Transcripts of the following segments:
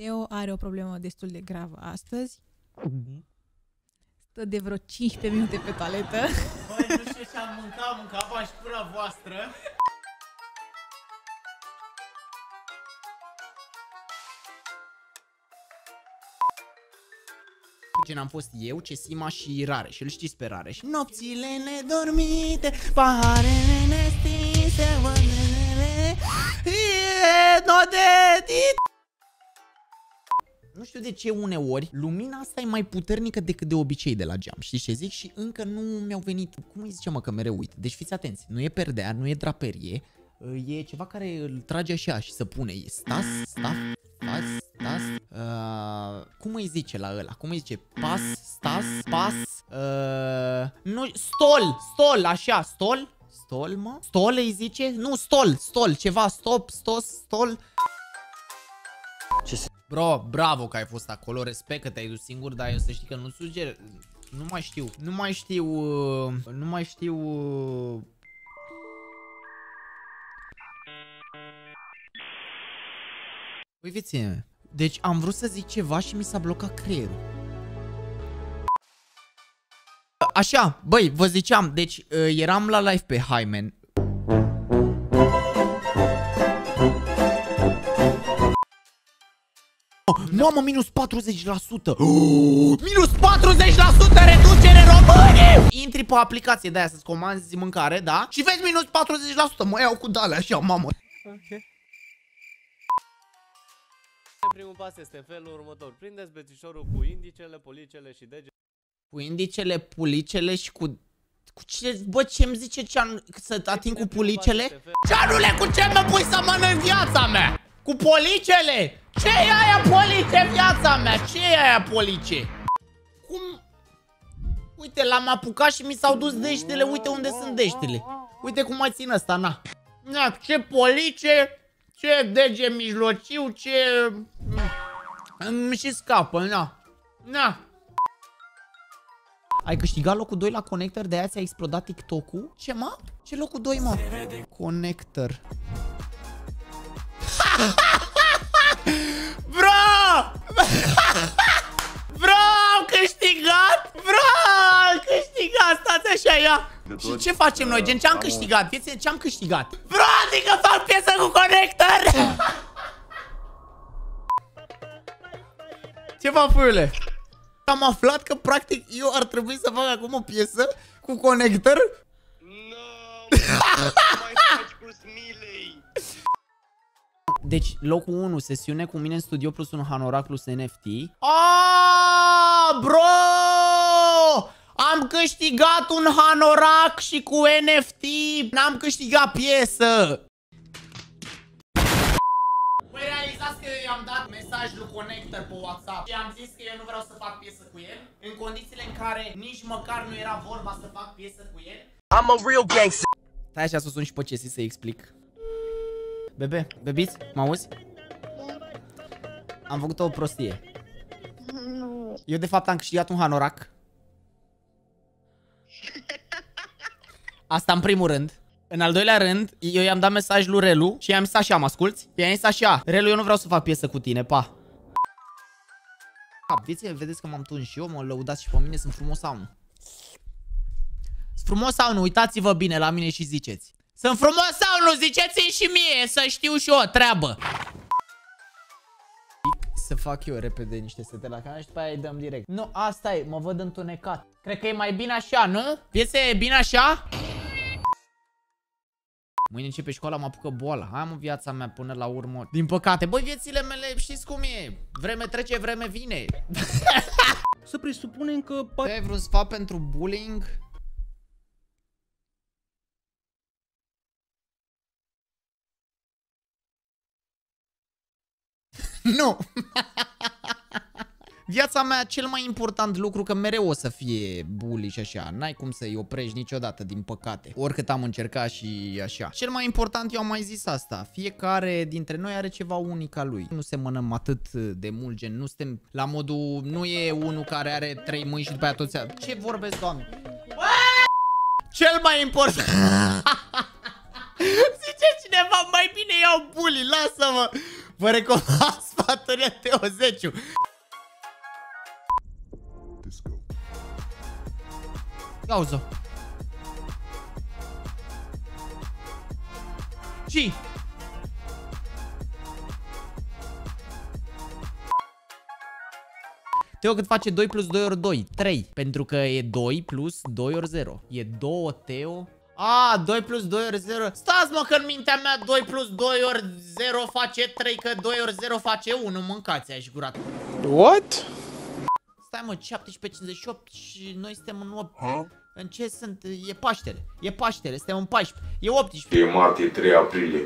Theo are o problemă destul de gravă astăzi. Stă de vreo 15 minute pe toaletă. Băi, nu știu ce am mâncat, mâncava-și pura voastră. Cine am fost eu, Cesima și Rare. Și îl știți pe Rare. Și nopțile nedormite, paharele nestinse, vânele, e notetit. Nu știu de ce uneori lumina asta e mai puternică decât de obicei de la geam. Știi ce zic? Și încă nu mi-au venit. Cum îi zice, mă, că mereu uit? Deci fiți atenți. Nu e perdea, nu e draperie. E ceva care îl trage așa și se pune. E stas, staf, stas, stas. Cum îi zice la ăla? Cum îi zice? Pas, stas, pas. Nu, stol, stol, așa, stol. Stol, mă? Stol îi zice? Nu, stol, stol, ceva, stop, stos, stol. Ce se... Bro, bravo că ai fost acolo, respect că te-ai dus singur, dar eu să știi că nu sugerez. Nu mai știu, Uiți, deci am vrut să zic ceva și mi s-a blocat creierul. Așa, băi, vă ziceam, deci eram la live pe Hymen. Mamă, minus 40%! Minus 40% reducere, române! Intri pe aplicație de aia să-ți comanzi mâncare, da? Și vezi minus 40%, mă iau cu dale așa, mamă. Ok. Primul pas este felul următor. Prindeți bețișorul cu indicele, pulicele și degetele. Cu indicele, pulicele și cu... Cu ce, bă, ce-mi zice Cean să ating cu pulicele? Ceanule, cu ce mă pui să mănânc viața mea? Cu policele! Ce e aia police, viața mea? Ce e aia police? Cum? Uite, l-am apucat și mi s-au dus deștele. Uite unde sunt deștele. Uite cum mai țin ăsta, na. Na, ce police, ce dege mijlociu, ce... Îmi și scapă, na. Na. Ai câștigat locul 2 la Connect-R, de aia ți-a explodat TikTok-ul? Ce, mă? Ce locul 2, mă? Connect-R. Bro! Bro, am câștigat! Bro, am câștigat! Stați așa, ia! Și ce facem noi? Gen, ce-am câștigat? Piețe, ce-am câștigat? Bro, adică fac piesă cu Connect-R! Ce fac, puiule? Am aflat că, practic, eu ar trebui să fac acum o piesă cu Connect-R? No, mai faci cu Smiley! Deci, locul 1, sesiune cu mine în studio plus un hanorac plus NFT. Aaaa, bro! Am câștigat un hanorac și cu NFT. N-am câștigat piesă. Voi realizați că eu i-am dat mesajul Connect-R pe WhatsApp și am zis că eu nu vreau să fac piesă cu el, în condițiile în care nici măcar nu era vorba să fac piesă cu el. I'm a real gangster. Stai așa să sun și pe ce să-i explic. Bebe, bebiți, mă auzi? Am făcut o prostie. Eu de fapt am câștigat un hanorac. Asta în primul rând. În al doilea rând, eu i-am dat mesaj lui Relu și i-am zis așa, mă asculți? I-am zis așa, Relu, eu nu vreau să fac piesă cu tine, pa. Vedeți că m-am tuns și eu, mă lăudați și pe mine, sunt frumos sau nu? Sunt frumos sau nu? Uitați-vă bine la mine și ziceți. Sunt frumos sau nu? Ziceți-mi și mie, să știu și eu, treabă. Să fac eu repede niște sete la canal și după aia îi dăm direct. Nu, asta e, mă văd întunecat. Cred că e mai bine așa, nu? Piese e bine așa? Mâine începe școala, mă apucă boala. Hai, mă, viața mea până la urmă. Din păcate, băi, viețile mele, știți cum e? Vreme trece, vreme vine. Să presupunem că... Ai vreun sfat pentru bullying? Nu! Viața mea, cel mai important lucru, că mereu o să fie bully și așa. N-ai cum să-i oprești niciodată, din păcate. Oricât am încercat și așa. Cel mai important, eu am mai zis asta, fiecare dintre noi are ceva unic al lui. Nu semănăm atât de mult, gen, nu suntem la modul, nu e unul care are 3 mâini și după aia toți... Ce vorbesc, doamne? Cel mai important... Zice cineva, mai bine iau bully, lasă-mă! Vă recomand Sfaturile Theo Zeciu. Gauză. Și Teo cât face 2 plus 2 ori 2? 3. Pentru că e 2 plus 2 ori 0. E 2 Teo. A, 2 plus 2 ori 0. Stați mă că în mintea mea 2 plus 2 ori 0 face 3. Că 2 ori 0 face 1. Mâncați aici gurat. What? Stai mă, 17:58 și noi suntem în 8. Huh? În ce sunt? E Paștele. E Paștele, suntem în 14. E 18. E martie, 3 aprilie.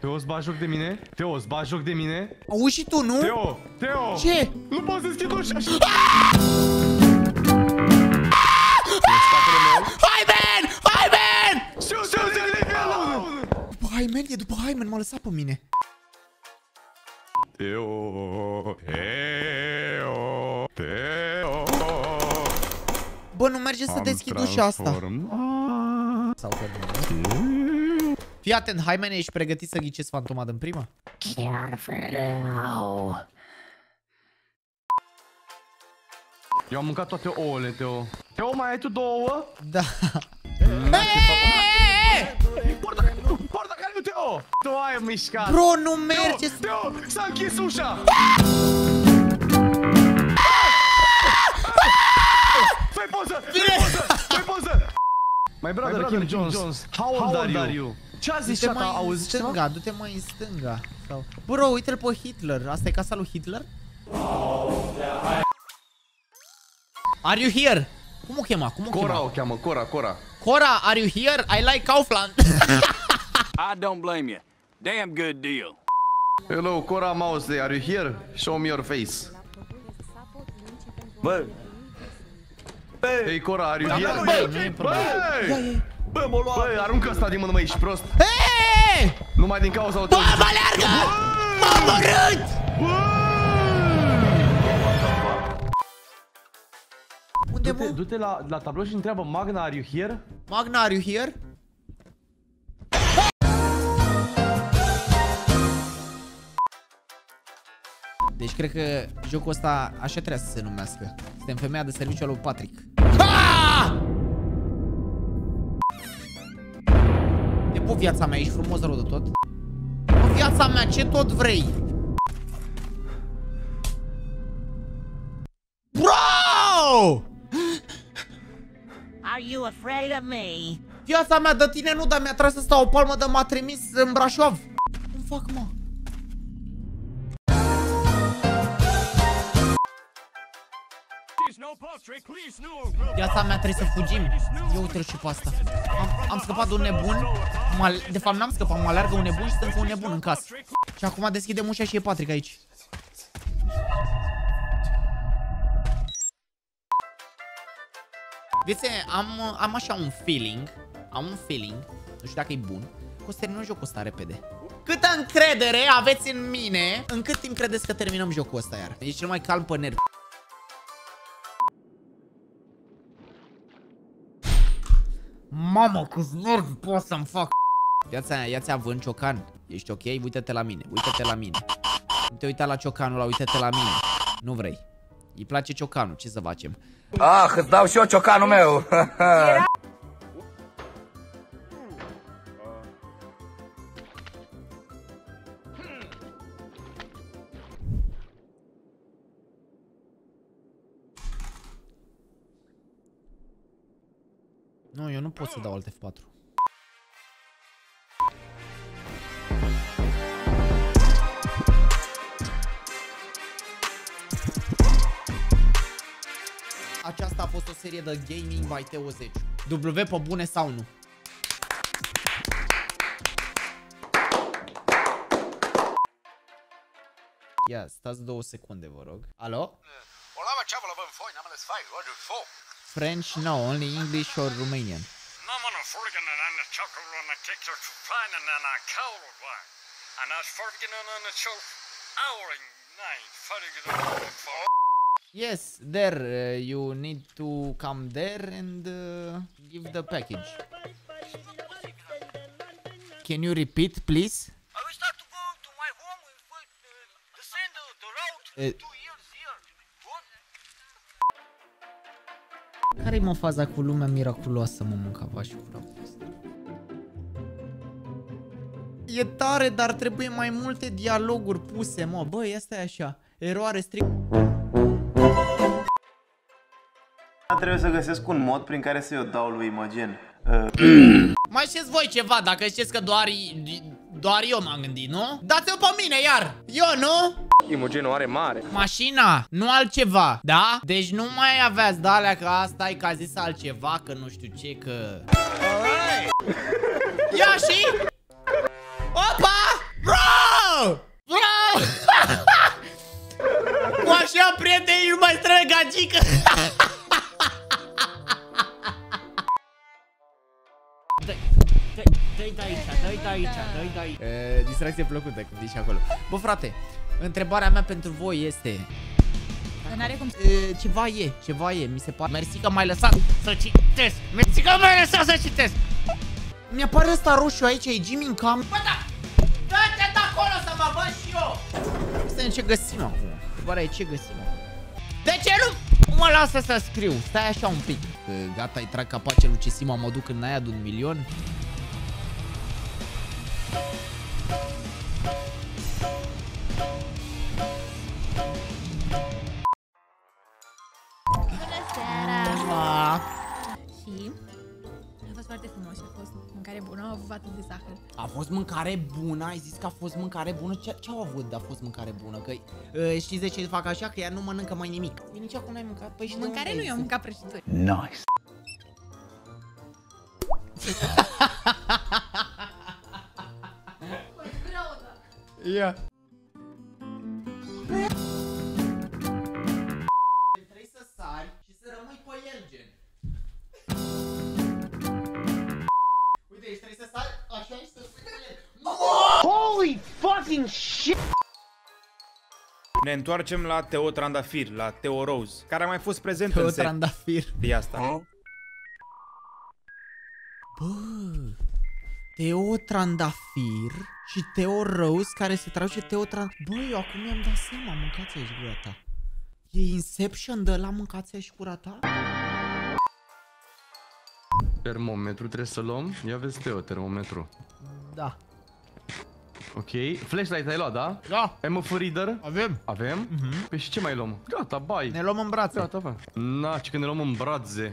Teo, îți bagi joc de mine? Teo, îți bagi joc de mine? Auzi și tu, nu? Teo! Teo! Ce? Nu poți să schimbi ușa așa! Hymen! Hymen! După Hymen, e după Hymen, m-a lăsat pe mine. Teo! Teo! Teo! Bă, nu merge să deschid ușa asta. Sau că fii atent, Haimene, ești pregătit să ghiceți fantoma din prima? Chiar vreau. Eu am mâncat toate ouăle, Teo. Teo, mai ai tu două ouă? Da. Porta care nu, Teo! Tu ai mișcat. Bro, nu merge. Teo, s-a închis ușa. Fă-i poză! Fă-i poză! My brother Kim Jones, how old are you? Ce-a zis ceata? Auzi ceva? Du-te mai în stânga. Bro, uite-l pe Hitler. Asta e casa lui Hitler? Are you here? Cum o chema? Cora o cheamă, Cora. Cora, are you here? I like Kaufland. I don't blame you. Damn good deal. Hello, Cora Mouse, are you here? Show me your face. Bă! Ei, Cora, are you here? Bă, mă lua! Bă, aruncă asta din mână, mă, ești prost! Hei! Numai din cauza o... Bă, mă leargă! M-am omorât! Unde, mă? Du-te la tablou și întreabă, Magna, are you here? Magna, are you here? Deci cred că jocul ăsta așa trebuie să se numească. Suntem femeia de serviciu al lui Patrick. Aaaa! Te pup viața mea, ești frumos rău de tot. Pup viața mea, ce tot vrei? Bro! Are you afraid of me? Viața mea de tine nu, dar mi-a tras să stau o palmă de m-a trimis în Brașov. Cum fac, mă? Viața mea trebuie să fugim. Eu uite-l și pe asta. Am scăpat de un nebun. De fapt n-am scăpat, mă alergă un nebun și stăm cu un nebun în casă. Și acum deschidem ușa și e Patrick aici. Viețe, am așa un feeling. Nu știu dacă e bun. Că o să terminăm jocul ăsta repede. Câtă încredere aveți în mine? În cât timp credeți că terminăm jocul ăsta iar? E cel mai calm pe nervi. Mamă, câți nervi poți să-mi fac. Ia-ți-a vânt, Ciocan. Ești ok? Uită-te la mine, Nu te uita la Ciocanul ăla, uită-te la mine. Nu vrei. Îi place Ciocanul, ce să facem? Ah, îți dau și eu Ciocanul meu. Nu, eu nu pot să dau alt F4. serie de gaming by Theo Zeciu. W pe bune sau nu? Ia, stați 2 secunde, vă rog. Alo? French, no, only English or Romanian. Yes, there, you need to come there and give the package. Can you repeat, please? Care-i mă faza cu lumea miraculoasă, mă, mâncava și curacul ăsta? E tare, dar trebuie mai multe dialoguri puse, mă. Băi, asta e așa. Eroare strict. Trebuie să găsesc un mod prin care să-i o dau lui Imogen. Mai știți voi ceva, dacă știți că doar eu m-am gândit, nu? Dați-o pe mine, iar! Eu, nu? Imogen o are mare. Mașina, nu altceva, da? Deci nu mai aveați de alea că asta e că a zis altceva, că nu știu ce, că... Ia și... Opa! Bro! Bro! Cu așa, prieteni, nu mai străi gagică! Dă-i de aici. Distracție plăcută, cum zici acolo. Bă, frate, întrebarea mea pentru voi este... N-are cum... Ceva e, mi se pare... Mersi că m-ai lăsat să citesc! Mi-apare ăsta roșu aici, e Jimmy Cam... Bă, da! Dă-te de acolo să mă văd și eu! Stai, ce găsim acum? Întrebarea e ce găsim acum? De ce nu mă lasă să scriu? Stai așa un pic. Gata, îi trag capacele lui Cesima, mă duc în aia de 1.000.000. A fost mâncare bună, ai zis că a fost mâncare bună. Ce-au avut de a fost mâncare bună? Că știți de ce fac așa? Că ea nu mănâncă mai nimic. Eu nici acum n-ai mâncat? Păi și mâncare nu, eu am mâncat prăjituri. Nice. Ia. Trebuie să sari și să rămâi pe el, gen. Uite, și trebuie să sari așa și să rămâi pe el. Holy fucking shit! Ne întoarcem la Theo Trandafir, la Theo Rose, care a mai fost prezent în set. Theo Trandafir. De asta. Bă! Theo Trandafir și Theo Rose, care se traduce Theo Trandafir. Bă, eu acum mi-am dat seama, mâncați aia și gura ta. E Inception de ăla, mâncați aia și gura ta? Termometru trebuie să luăm? Ia vezi, Theo, termometru. Da. Ok, flashlight ai luat, da? Da. Ai mă furider? Avem. Avem? Păi și ce mai luăm? Gata, bai. Ne luăm în brațe. Gata, bai. Na, ci că ne luăm în brațe.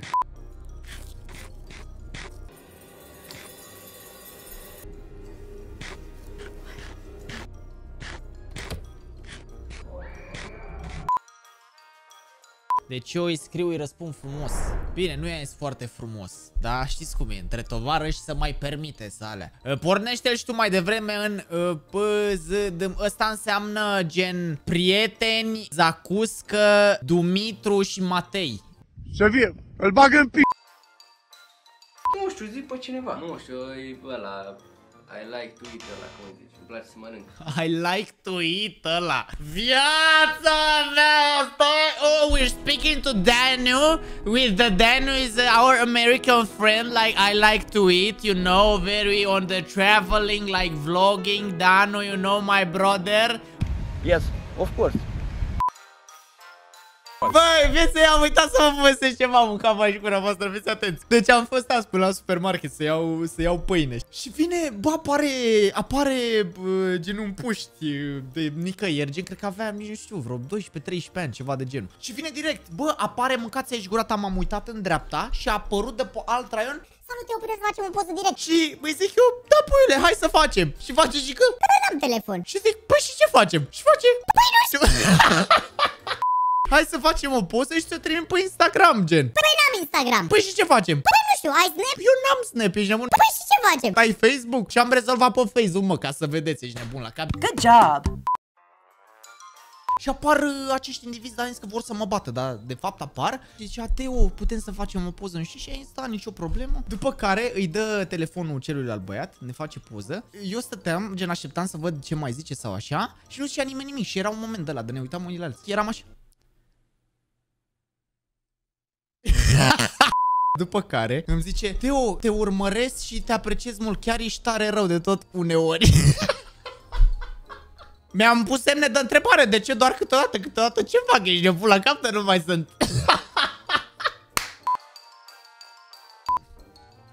Deci eu îi scriu, îi răspund frumos. Bine, nu e foarte frumos, dar știți cum e, între tovarăși să mai permite să alea. Pornește-l și tu mai devreme în ăsta înseamnă gen prieteni, Zacuscă, Dumitru și Matei. Să fie, îl bag în p***. Nu știu, zic pe cineva. Nu știu, e ăla... I like to eat ăla, cum zici, îmi place să mănânc. I like to eat ăla. Viața mea, stai! Oh, we're speaking to Danu. With the Danu is our American friend, like I like to eat, you know, very on the traveling, like vlogging. Danu, you know, my brother. Yes, of course. Băi, vieții, am uitat să mă povestesc ceva, mâncam mai și cu voastră, fiți atenți. Deci am fost azi până la supermarket să iau pâine. Și vine, bă, apare gen un puști de nicăieri, gen, cred că aveam, nici nu știu, vreo 12-13 ani, ceva de genul. Și vine direct, bă, apare, mâncați aici gura ta, m-am uitat în dreapta și a apărut de pe alt raion. Salut, eu puteți să facem un post direct. Și îi zic eu, da, puiule, hai să facem. Și face și că, da, n-am telefon. Și zic, păi și ce facem? Și face, păi nu știu. hai să facem o poză și să trimim pe Instagram, gen. Păi n-am Instagram. Păi și ce facem? Păi nu știu, ai Snap? Eu n-am Snap, ești nebun. Păi și ce facem? Ai Facebook? Și am rezolvat pe Facebook, mă, ca să vedeți, ești nebun la cap. Good job. Și apar acești indivizi, dar că vor să mă bată, dar de fapt apar. Și zicea, Teo, putem să facem o poză, nu știu, și a instat, nicio problemă. După care îi dă telefonul celuilalt băiat, ne face poză. Eu stăteam, gen așteptam să văd ce mai zice sau așa. Și nu zicea nimeni nimic și era un moment de ăla, de ne uitam unii la alții. Eram așa. După care îmi zice, Teo, te urmăresc și te apreciez mult, chiar ești tare rău de tot uneori. Mi-am pus semne de întrebare, de ce doar câteodată ce fac, ești nebun la cap, dar nu mai sunt.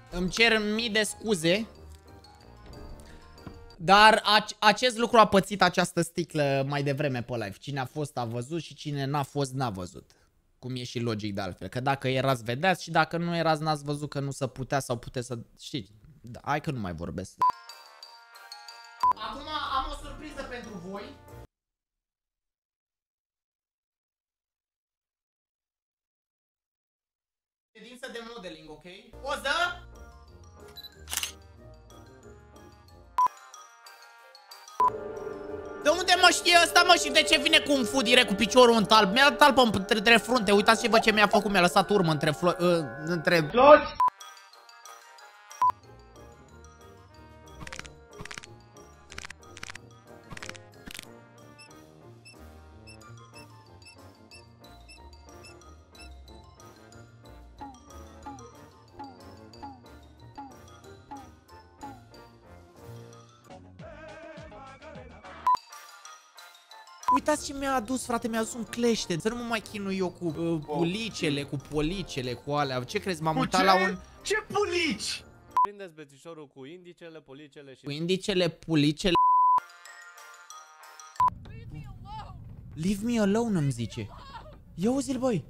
Îmi cer mii de scuze, dar acest lucru a pățit această sticlă mai devreme pe live. Cine a fost a văzut și cine n-a fost n-a văzut. Cum e și logic de altfel, că dacă erați vedeați și dacă nu erați n-ați văzut că nu se putea sau puteți să știți. Da, hai că nu mai vorbesc. Acum am o surpriză pentru voi. Ședință de modeling, ok? Poză! De unde mă știe ăsta, mă, și de ce vine cu un food direct cu piciorul în talp? Mi-a dat talpă între frunte, uitați-vă ce mi-a făcut, mi-a lăsat urmă între floci. Uitați ce mi-a adus, frate, mi-a adus un clește. Să nu mă mai chinui eu cu cu alea. Ce crezi, m-am uitat la un... Ce pulici? Prindeți bețișorul cu indicele, pulicele și... Cu indicele, pulicele... Leave me alone! Leave me alone, îmi zice. Ia uzi-l, băi!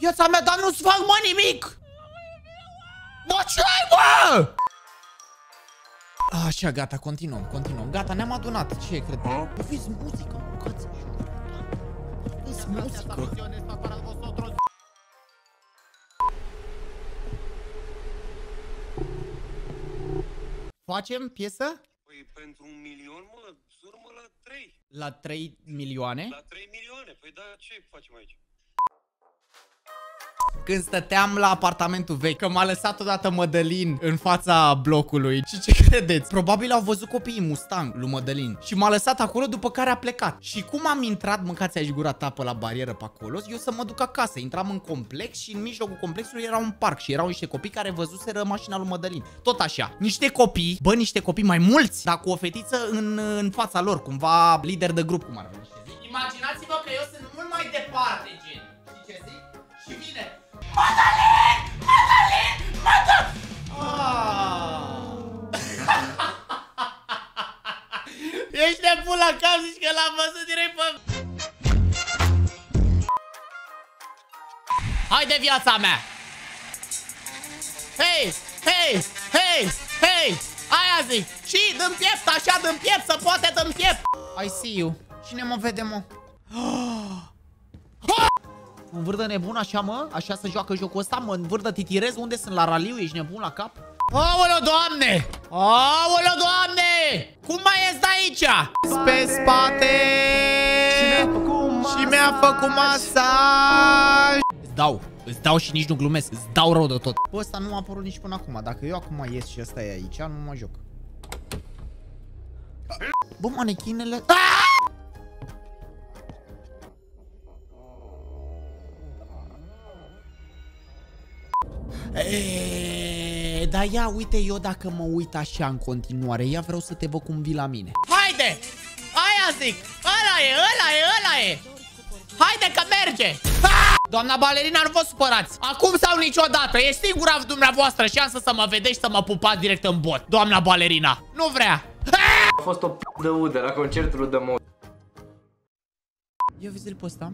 Viața mea, dar nu-ți fac, mă, nimic! Mă, ce-ai, mă? Așa, gata, continuăm. Gata, ne-am adunat. Ce cred? Fiți muzică, mâncați. Fiți muzică. Facem piesă? Păi pentru 1 milion, mă, urmă la 3. La 3 milioane? La 3 milioane, păi da, ce facem aici? Când stăteam la apartamentul vechi, că m-a lăsat odată Mădălin în fața blocului. Și ce credeți? Probabil au văzut copiii Mustang lui Mădălin și m-a lăsat acolo, după care a plecat. Și cum am intrat, mâncați aici gura tapă la barieră pe acolo, eu să mă duc acasă. Intram în complex și în mijlocul complexului era un parc și erau niște copii care văzuseră mașina lui Mădălin. Tot așa, niște copii mai mulți, dar cu o fetiță în fața lor, cumva lider de grup, cum ar veni. Imaginați-vă că eu sunt mult mai departe, gen. Știi ce zic? Și vine Mădălin! Mădălin! Mădălin! Ești nebun la cap, zici că l-am văzut direct pe... Hai de viața mea! Hei! Hei! Hei! Hei! Aia zic! Și dă-mi piept, așa dă-mi piept, să poate dă-mi piept! I see you! Cine mă vede, mă? Învârdă nebun așa, mă? Așa se joacă jocul ăsta? Mă învârdă, titirez? Unde sunt? La raliu? Ești nebun la cap? Aoleu, doamne! Aoleu, doamne! Cum mai ești aici? Pe spate! Și mi-a făcut masaj! Îți dau și nici nu glumesc, îți dau rău de tot. Bă, ăsta nu a apărut nici până acum. Dacă eu acum ies și ăsta e aici, nu mă joc. Bă, manechinele... Eee, dar ia uite, eu dacă mă uit așa în continuare, ia vreau să te văd cum vii la mine. Haide! Aia zic! Ăla e! Haide că merge! Ha! Doamna balerina, nu vă supărați! Acum sau niciodată! E singura dumneavoastră șansă să mă vedeți, să mă pupați direct în bot! Doamna balerina! Nu vrea! Ha! A fost o p*** de udă la concertul de mod. Ia vezi-l pe ăsta.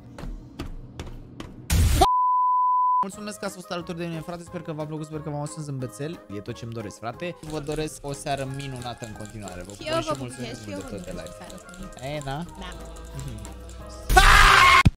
Mulțumesc că ați fost alături de mine, frate, sper că v-a plăcut, sper că v-am auzit zâmbețel. E tot ce-mi doresc, frate. Vă doresc o seară minunată în continuare. Vă pup și mulțumesc mult de tot de live. E, da? Da.